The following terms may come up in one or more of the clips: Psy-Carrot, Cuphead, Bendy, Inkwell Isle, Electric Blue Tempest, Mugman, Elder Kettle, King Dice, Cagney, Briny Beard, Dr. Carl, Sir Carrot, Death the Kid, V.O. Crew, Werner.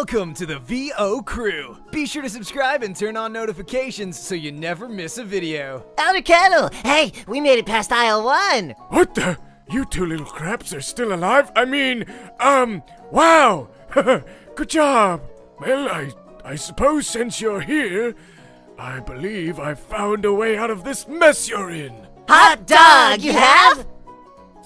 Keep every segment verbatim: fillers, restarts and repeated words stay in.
Welcome to the V O. Crew! Be sure to subscribe and turn on notifications so you never miss a video. Elder Kettle! Hey, we made it past aisle one! What the? You two little craps are still alive? I mean, um, wow! Good job! Well, I, I suppose since you're here, I believe I've found a way out of this mess you're in. Hot dog, you have?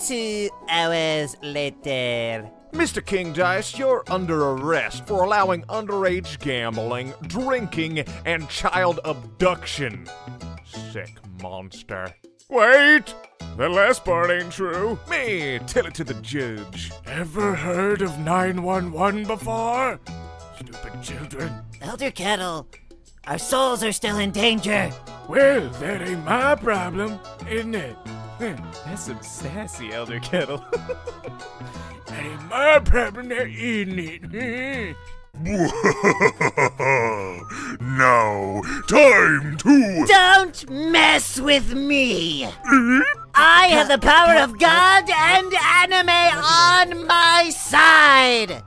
Two hours later. Mister King Dice, you're under arrest for allowing underage gambling, drinking, and child abduction. Sick monster. Wait! The last part ain't true. Me, tell it to the judge. Ever heard of nine one one before? Stupid children. Elder Kettle, our souls are still in danger. Well, that ain't my problem, isn't it? That's some sassy, Elder Kettle. That ain't my problem, that isn't it? Now, time to... Don't mess with me! I have the power of God and anime on my side!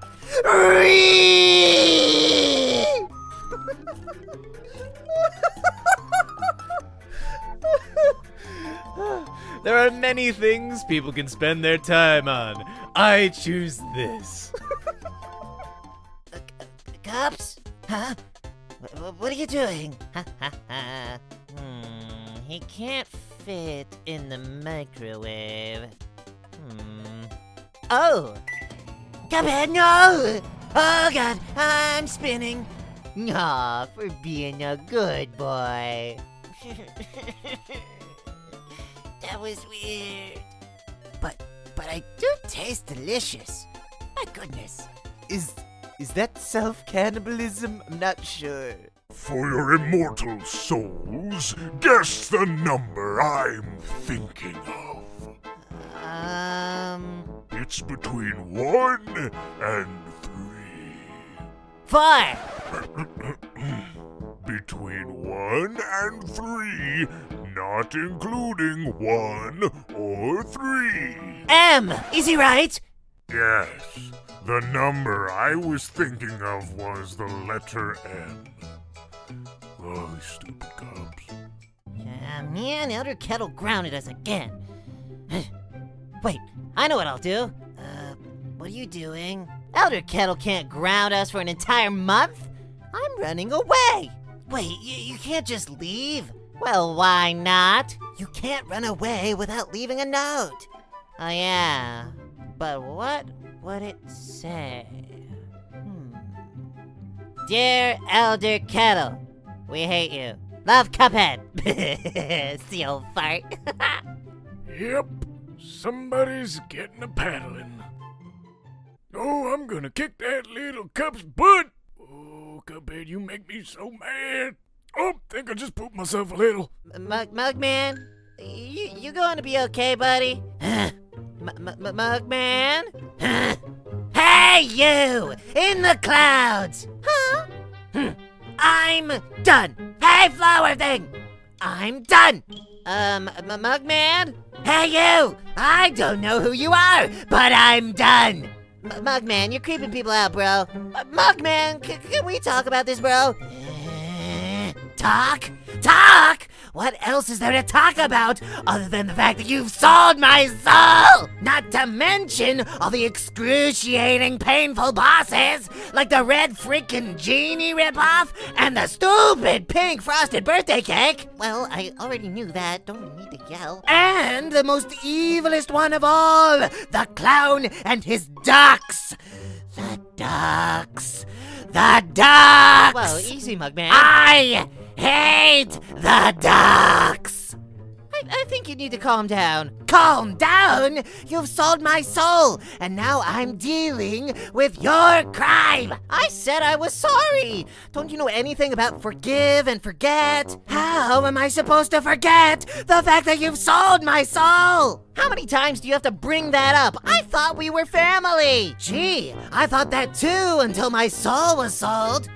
There are many things people can spend their time on. I choose this. uh, cops? Huh? W what are you doing? Hmm, he can't fit in the microwave. Hmm. Oh! Cuphead, no! Oh god, I'm spinning. Aw, for being a good boy. That was weird. But, but I do taste delicious. My goodness. Is, is that self-cannibalism? I'm not sure. For your immortal souls, guess the number I'm thinking of. Um... It's between one and three. Four! Between one and three, not including one or three. M, is he right? Yes, the number I was thinking of was the letter M. Oh, these stupid cops. Yeah, man, Elder Kettle grounded us again. Wait, I know what I'll do. Uh, what are you doing? Elder Kettle can't ground us for an entire month? I'm running away. Wait, you, you can't just leave? Well, why not? You can't run away without leaving a note. Oh yeah, but what would it say? Hmm. Dear Elder Kettle, we hate you. Love, Cuphead. See old fart. Yep, somebody's getting a paddling. Oh, I'm gonna kick that little cup's butt. Cuphead, you make me so mad. Oh, think I just pooped myself a little. Mug, Mugman, you you going to be okay, buddy? Mugman, hey you in the clouds? Huh? I'm done. Hey flower thing, I'm done. Um, Mugman, hey you. I don't know who you are, but I'm done. Mugman, you're creeping people out, bro. Mugman, can we talk about this, bro? Uh, talk? Talk? What else is there to talk about other than the fact that you've sold my soul? Not to mention all the excruciating, painful bosses, like the red freaking genie ripoff and the stupid pink frosted birthday cake. Well, I already knew that. Don't need to yell. And the most evilest one of all, the clown and his ducks. The ducks. The ducks. Whoa, easy, Mugman. I... hate the ducks! I, I think you need to calm down. Calm down? You've sold my soul, and now I'm dealing with your crime! I said I was sorry! Don't you know anything about forgive and forget? How am I supposed to forget the fact that you've sold my soul? How many times do you have to bring that up? I thought we were family! Gee, I thought that too until my soul was sold.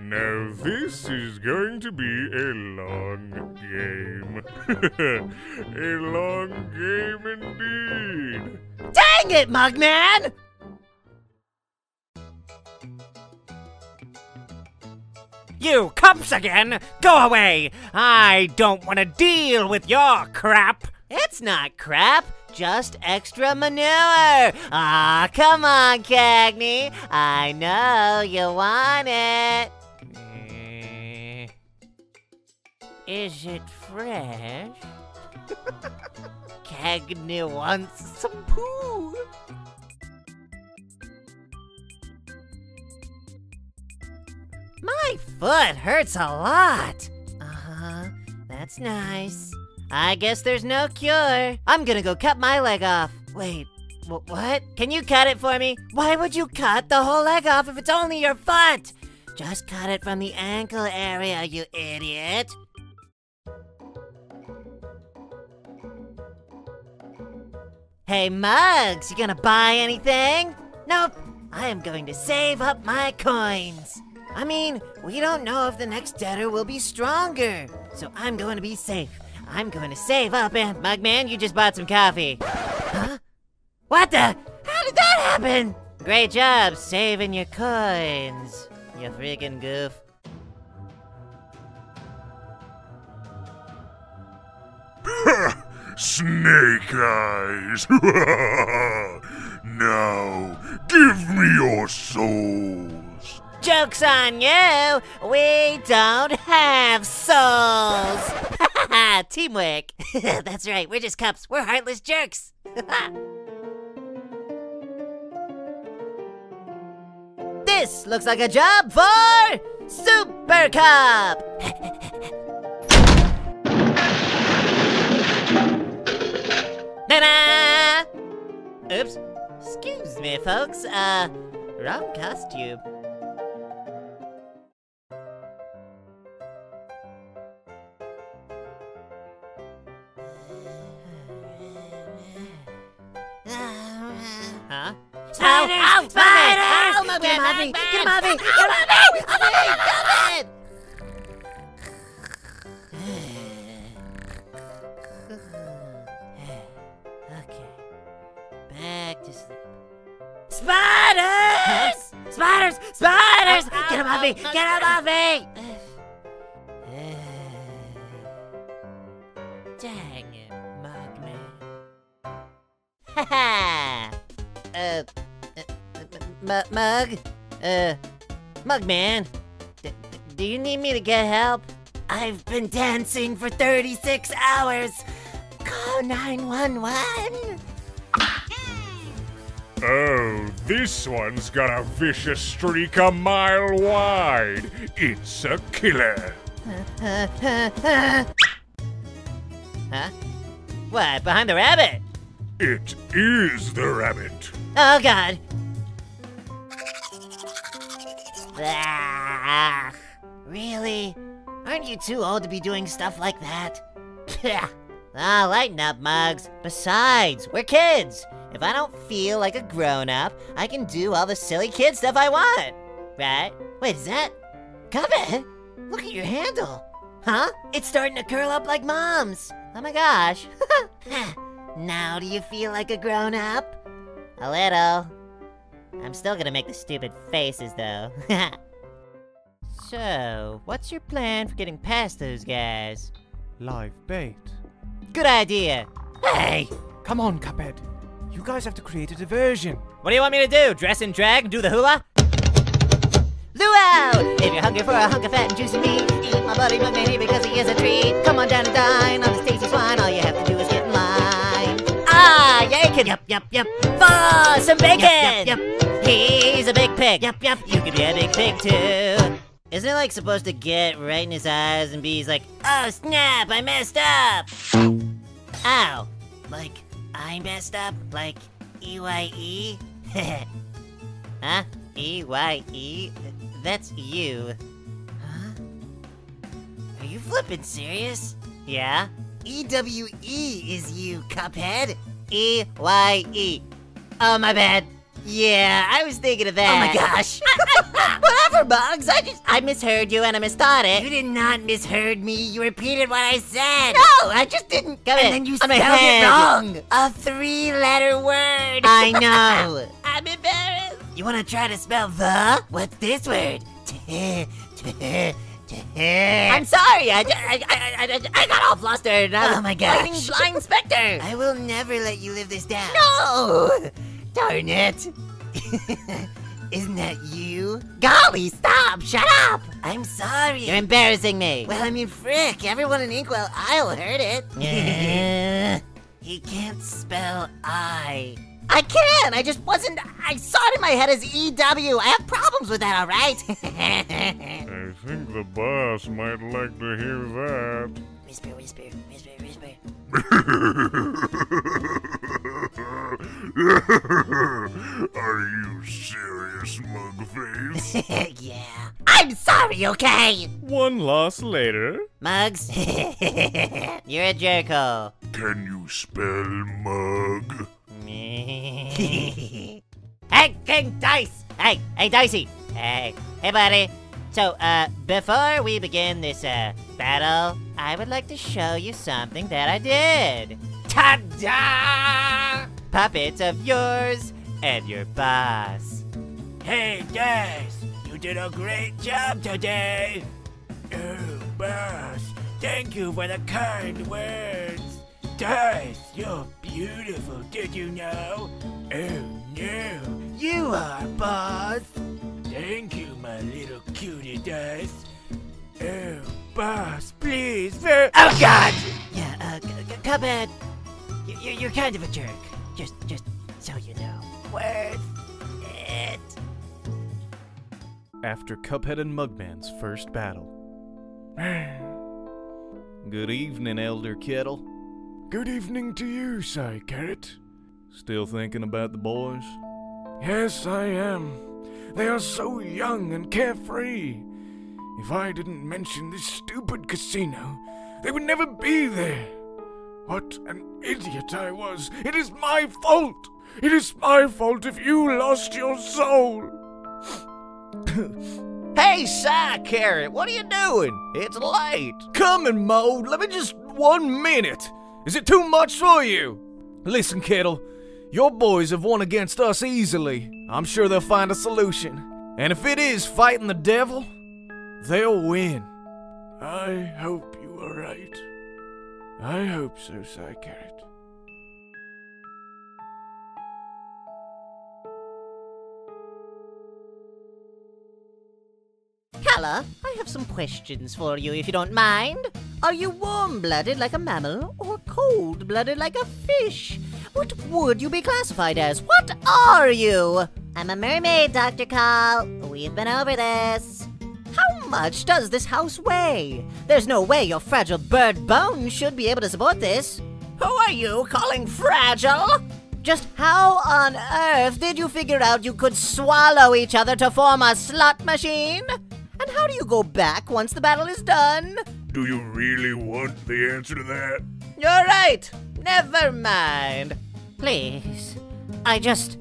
Now this is going to be a long game. A long game indeed. Dang it, Mugman! You cops again! Go away! I don't want to deal with your crap! It's not crap, just extra manure! Aw, come on, Cagney! I know you want it! Is it fresh? Cagney wants some poo! My foot hurts a lot! Uh-huh, that's nice. I guess there's no cure. I'm gonna go cut my leg off. Wait, wh what? Can you cut it for me? Why would you cut the whole leg off if it's only your foot? Just cut it from the ankle area, you idiot. Hey, Mugs, you gonna buy anything? Nope, I am going to save up my coins. I mean, we don't know if the next debtor will be stronger, so I'm going to be safe. I'm going to save up, and Mugman, you just bought some coffee. Huh? What the? How did that happen? Great job saving your coins, you freaking goof. Snake eyes. Now, give me your souls. Joke's on you. We don't have souls. Teamwork. That's right, we're just cups. We're heartless jerks. This looks like a job for Super Cup. Ta-da! Oops. Excuse me, folks. Uh, wrong costume. Spiders! Spiders! Get him off me! Get him off me! Get him off me! Get him off me! Okay. Back to sleep. Spiders! Spiders! Spiders! Get him off me! Get him off me! Dang it, Mugman. Ha ha! Uh... Mug? Uh, Mugman, d do you need me to get help? I've been dancing for thirty-six hours. Call nine one one. Oh, this one's got a vicious streak a mile wide. It's a killer. Huh? What, behind the rabbit? It is the rabbit. Oh, God. Ah, really? Aren't you too old to be doing stuff like that? Ah, lighten up, Mugs. Besides, we're kids. If I don't feel like a grown-up, I can do all the silly kid stuff I want. Right? Wait, is that... Cuphead? Look at your handle. Huh? It's starting to curl up like Mom's. Oh my gosh. Now do you feel like a grown-up? A little. I'm still gonna make the stupid faces, though. So, what's your plan for getting past those guys? Live bait. Good idea! Hey! Come on, Cuphead. You guys have to create a diversion. What do you want me to do? Dress in drag and do the hula? Luau! If you're hungry for a hunk of fat and juicy meat, eat my buddy Mugman here because he is a treat. Come on down and dine on this tasty swine. All you have to do is get in line. Ah, yeah, kid! Yup, yup, yup. For some bacon! Yup, yup, yup. He's a big pig. Yep, yep. You could be a big pig too. Isn't it like supposed to get right in his eyes and be he's like, oh snap, I messed up. Ow. Like, I messed up? Like, E Y E? Huh? E Y E? That's you. Huh? Are you flippin' serious? Yeah? E W E is you, Cuphead. E Y E. Oh, my bad. Yeah, I was thinking of that. Oh my gosh. Whatever, Bugs, I just... I misheard you and I misthought it. You did not misheard me. You repeated what I said. No, I just didn't. Come and in. Then you I'm spelled ahead. It wrong. A three-letter word. I know. I'm embarrassed. You want to try to spell the? What's this word? I'm sorry, I, I, I, I, I got all flustered. Oh my gosh. Lightning blind specter. I will never let you live this down. No! Darn it. Isn't that you? Golly, stop! Shut up! I'm sorry. You're embarrassing me. Well, I mean, frick, everyone in Inkwell Isle heard it. Yeah. He can't spell I. I can! I just wasn't... I saw it in my head as E W. I have problems with that, all right? I think the boss might like to hear that. Whisper, whisper, whisper, whisper. Are you serious, Mugface? Yeah. I'm sorry, okay? One loss later. Mugs, you're a jerko. Can you spell mug? Hey, King Dice! Hey, hey, Dicey! Hey, hey, buddy! So, uh, before we begin this, uh, battle, I would like to show you something that I did! Ta-da! Puppets of yours and your boss. Hey, Dice! You did a great job today! Oh, boss! Thank you for the kind words! Dice, you're beautiful, did you know? Oh no, you are, boss. Thank you, my little cutie Dice. Oh, boss, please, ver- oh God! Yeah, uh, Cuphead, you're, you're kind of a jerk. Just, just so you know. Worth it. After Cuphead and Mugman's first battle. Good evening, Elder Kettle. Good evening to you, Sir Carrot. Still thinking about the boys? Yes, I am. They are so young and carefree. If I didn't mention this stupid casino, they would never be there. What an idiot I was. It is my fault. It is my fault if you lost your soul. Hey, Psy-Carrot, what are you doing? It's late. Come and mold. Let me just one minute. Is it too much for you? Listen, Kettle, your boys have won against us easily. I'm sure they'll find a solution. And if it is fighting the devil, they'll win. I hope you are right. I hope so, Psy-Carrot. Calla, I have some questions for you if you don't mind. Are you warm-blooded like a mammal or cold-blooded like a fish? What would you be classified as? What are you? I'm a mermaid, Doctor Carl. We've been over this. How much does this house weigh? There's no way your fragile bird bones should be able to support this. Who are you calling fragile? Just how on earth did you figure out you could swallow each other to form a slot machine? And how do you go back once the battle is done? Do you really want the answer to that? You're right! Never mind. Please. I just...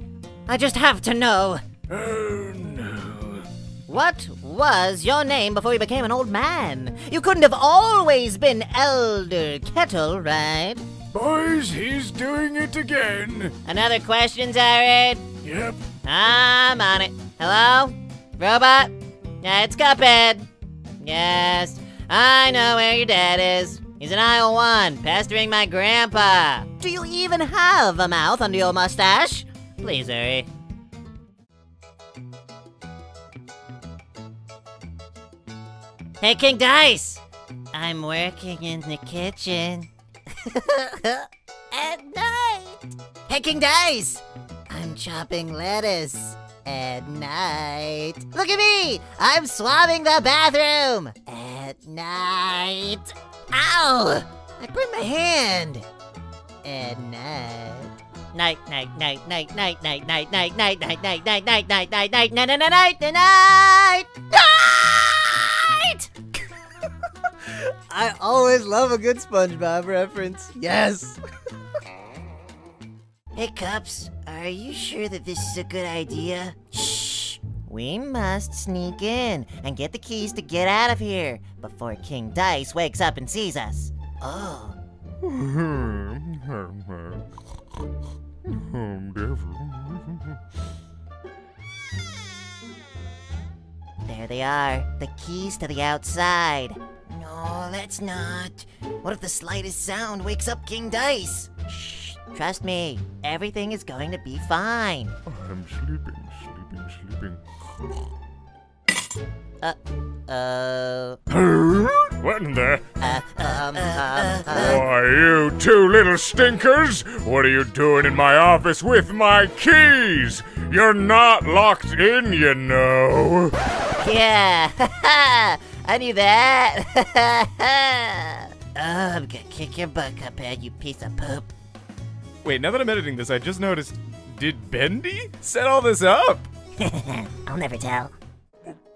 I just have to know. Oh, no. What was your name before you became an old man? You couldn't have always been Elder Kettle, right? Boys, he's doing it again. Another question, Jared? Yep. I'm on it. Hello? Robot? Yeah, it's Cuphead. Yes. I know where your dad is. He's in aisle one, pestering my grandpa. Do you even have a mouth under your mustache? Please hurry. Hey, King Dice! I'm working in the kitchen. At night! Hey, King Dice! I'm chopping lettuce. At night. Look at me! I'm swabbing the bathroom! At night. Ow! I burned my hand. At night. Night, night, night, night, night, night, night, night, night, night, night, night, night, night, night, night, night, night, night, night, night! I always love a good SpongeBob reference. Yes! Hey, Cups, are you sure that this is a good idea? Shh! We must sneak in and get the keys to get out of here before King Dice wakes up and sees us. Oh. There they are, the keys to the outside. No, let's not. What if the slightest sound wakes up King Dice? Shh, trust me, everything is going to be fine. I'm sleeping, sleeping, sleeping. Uh, uh... What in the... Uh, um, um, uh, Why, you two little stinkers! What are you doing in my office with my keys? You're not locked in, you know. Yeah, I knew that. Oh, I'm gonna kick your butt, Cuphead, you piece of poop. Wait, now that I'm editing this, I just noticed, did Bendy set all this up? I'll never tell.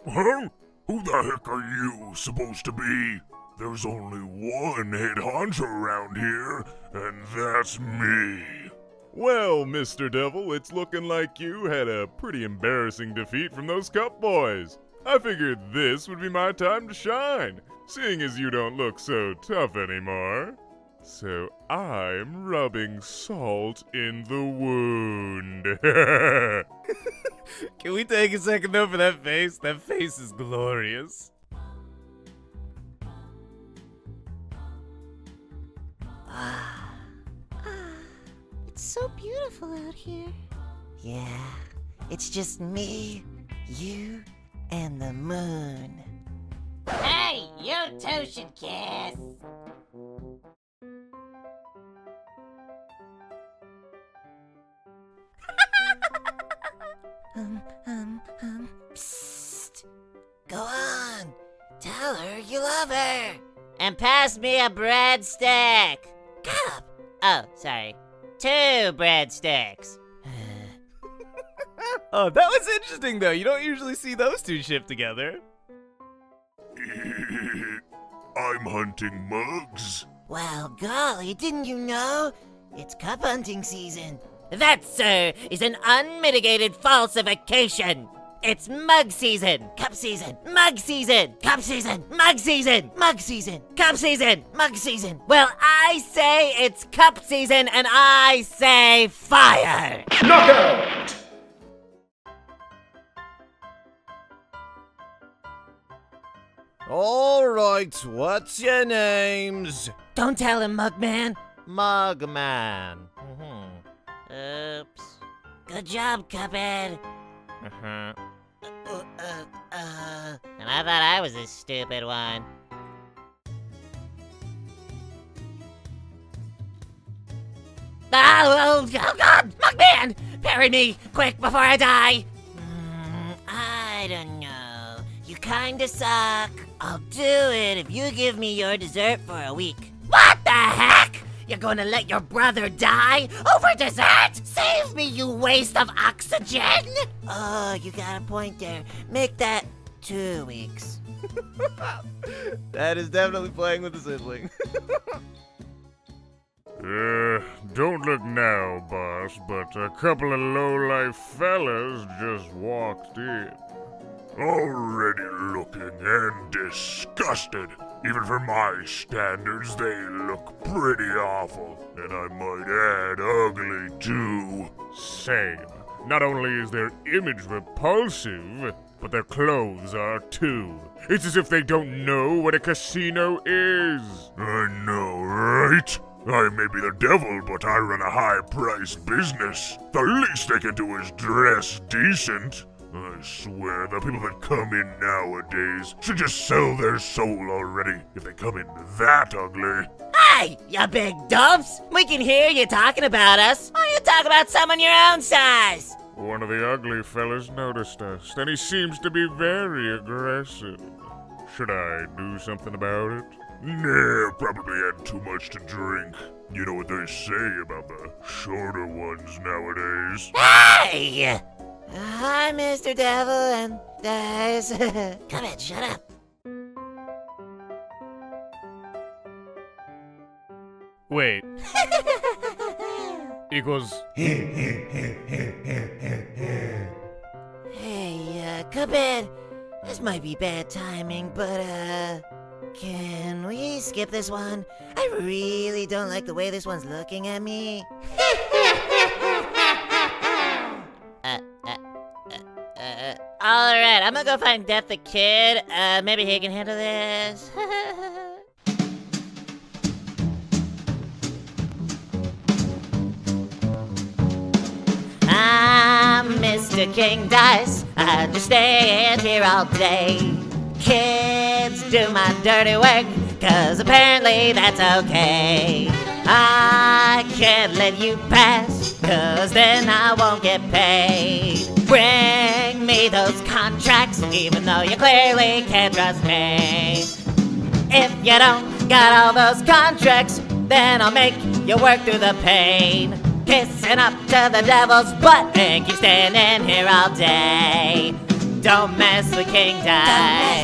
Huh? Who the heck are you supposed to be? There's only one head honcho around here, and that's me. Well, Mister Devil, it's looking like you had a pretty embarrassing defeat from those Cup Boys. I figured this would be my time to shine, seeing as you don't look so tough anymore. So I'm rubbing salt in the wound. Can we take a second though for that face? That face is glorious. Ah, it's so beautiful out here. Yeah, it's just me, you, and the moon. Hey, you two should kiss. Um, um, um, psst. Go on. Tell her you love her. And pass me a breadstick. Cup. Oh, sorry. Two breadsticks. Oh, that was interesting, though. You don't usually see those two shift together. I'm hunting mugs. Well, golly, didn't you know? It's cup hunting season. That, sir, is an unmitigated falsification! It's mug season! Cup season! Mug season! Cup season! Mug season! Mug season! Cup season! Mug season! Well, I say it's cup season, and I say fire! Knockout! Alright, what's your names? Don't tell him, Mugman! Mugman. Mm-hmm. Oops. Good job, Cuphead. Uh-huh. Uh, uh, uh. And I thought I was a stupid one. Oh, oh, oh God! Mugman! Bury me, quick, before I die! Mm, I don't know. You kinda suck. I'll do it if you give me your dessert for a week. What the heck?! You're gonna let your brother die over dessert? Save me, you waste of oxygen! Oh, you got a point there. Make that two weeks. That is definitely playing with a sibling. uh, don't look now, boss, but a couple of low-life fellas just walked in. Already looking and disgusted. Even for my standards, they look pretty awful. And I might add, ugly too. Same. Not only is their image repulsive, but their clothes are too. It's as if they don't know what a casino is. I know, right? I may be the devil, but I run a high-priced business. The least they can do is dress decent. I swear, the people that come in nowadays should just sell their soul already if they come in that ugly. Hey, you big dumps! We can hear you talking about us. Why don't you talk about someone your own size? One of the ugly fellas noticed us, and he seems to be very aggressive. Should I do something about it? Nah, probably had too much to drink. You know what they say about the shorter ones nowadays. Hey! Hi, Mister Devil, and there's... Come in, shut up. Wait. Equals... Hey, uh, Cuphead, this might be bad timing, but, uh... can we skip this one? I really don't like the way this one's looking at me. Alright, I'm gonna go find Death the Kid. Uh, maybe he can handle this. I'm Mister King Dice. I just stand here all day. Kids do my dirty work, cause apparently that's okay. I can't let you pass, cause then I won't get paid. Bring me those contracts, even though you clearly can't trust me. If you don't got all those contracts, then I'll make you work through the pain. Kissing up to the devil's butt and keep standing here all day. Don't mess with King Dice. Don't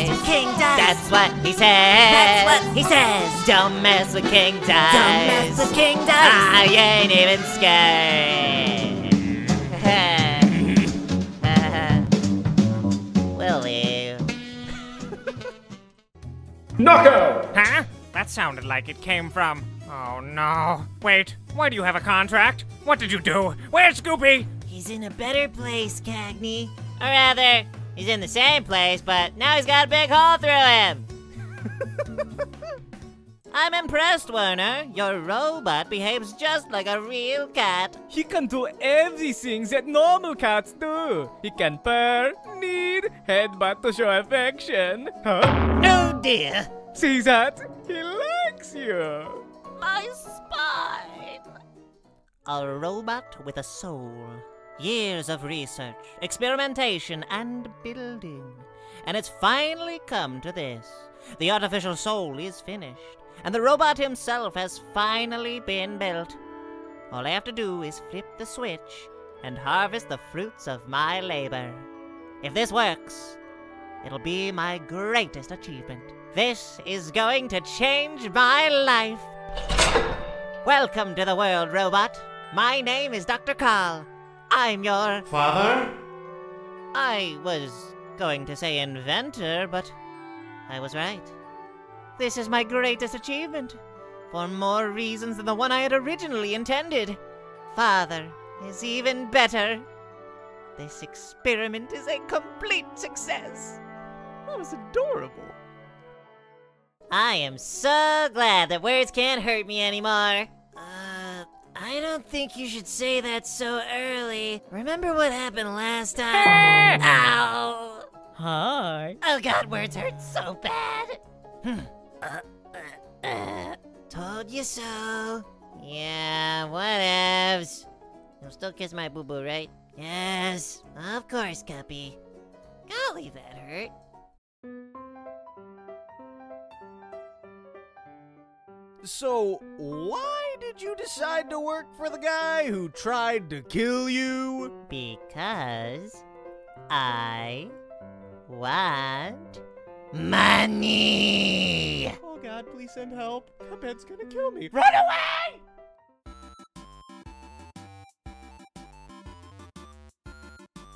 mess with King Dice. That's what he says. That's what he says. Don't mess with King Dice. Don't mess with King Dice. I ain't even scared. We'll leave. Knockout! Huh? That sounded like it came from... Oh no. Wait, why do you have a contract? What did you do? Where's Scoopy? He's in a better place, Cagney. Or rather, he's in the same place, but now he's got a big hole through him. I'm impressed, Werner. Your robot behaves just like a real cat. He can do everything that normal cats do. He can purr, knead, headbutt to show affection. Huh? Oh dear. See that? He likes you. My spine. A robot with a soul. Years of research, experimentation, and building. And it's finally come to this. The artificial soul is finished, and the robot himself has finally been built. All I have to do is flip the switch and harvest the fruits of my labor. If this works, it'll be my greatest achievement. This is going to change my life. Welcome to the world, robot. My name is Doctor Carl. I'm your... Father? I was going to say inventor, but I was right. This is my greatest achievement, for more reasons than the one I had originally intended. Father is even better. This experiment is a complete success. That was adorable. I am so glad that words can't hurt me anymore. I don't think you should say that so early. Remember what happened last time? Ow! Hi. Oh god, words hurt so bad. Hmm. Uh, uh, uh. Told you so. Yeah, whatevs. You'll still kiss my boo-boo, right? Yes. Of course, Cuppy. Golly, that hurt. So, why did you decide to work for the guy who tried to kill you? Because I want money! Oh god, please send help. Cuphead's gonna kill me. Run away!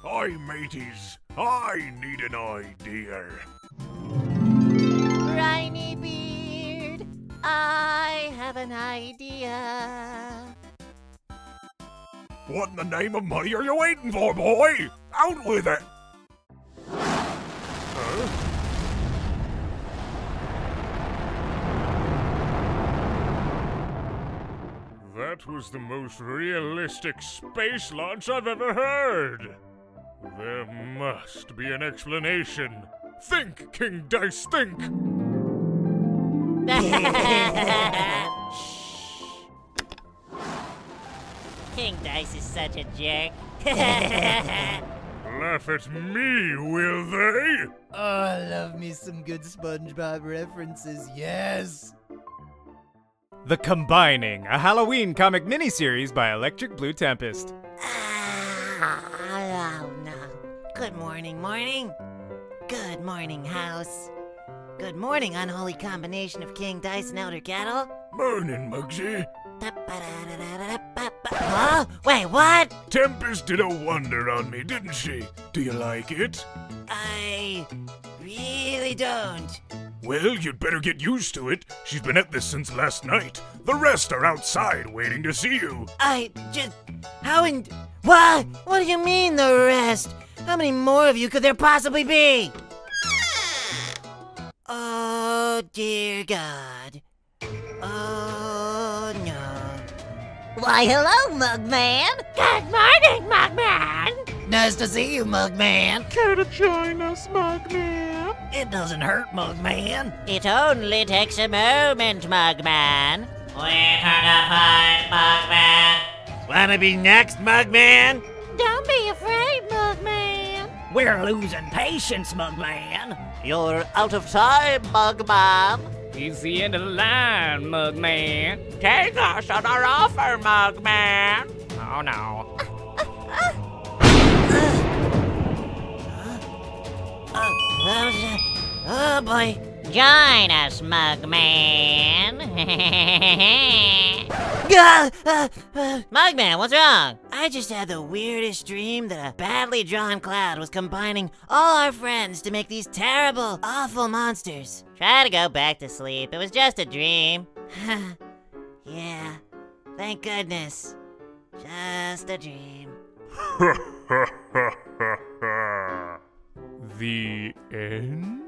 Hi, mateys. I need an idea. Briny Beard. I... I have an idea. What in the name of money are you waiting for, boy? Out with it! Huh? That was the most realistic space launch I've ever heard. There must be an explanation. Think, King Dice, think! Shh. King Dice is such a jerk. Laugh at me, will they? Oh, I love me some good SpongeBob references, yes! The Combining, a Halloween comic miniseries by Electric Blue Tempest. Ah, oh, no. Good morning, morning. Good morning, house. Good morning, unholy combination of King Dice and Elder Kettle. Morning, Mugsy. Huh? Wait, what? Tempest did a wonder on me, didn't she? Do you like it? I really don't. Well, you'd better get used to it. She's been at this since last night. The rest are outside waiting to see you. I just... How in... What? What do you mean, the rest? How many more of you could there possibly be? Oh, dear God. Oh, no. Why, hello, Mugman. Good morning, Mugman. Nice to see you, Mugman. Care to join us, Mugman? It doesn't hurt, Mugman. It only takes a moment, Mugman. We're gonna fight, Mugman. Wanna be next, Mugman? Don't be afraid, Mugman. We're losing patience, Mugman. You're out of time, Mugman. It's the end of the line, Mugman. Take us on our offer, Mugman. Oh, no. Oh, boy. Join us, Mugman. uh, uh, uh. Mugman, what's wrong? I just had the weirdest dream that a badly drawn cloud was combining all our friends to make these terrible, awful monsters. Try to go back to sleep. It was just a dream. Yeah, thank goodness. Just a dream. The end?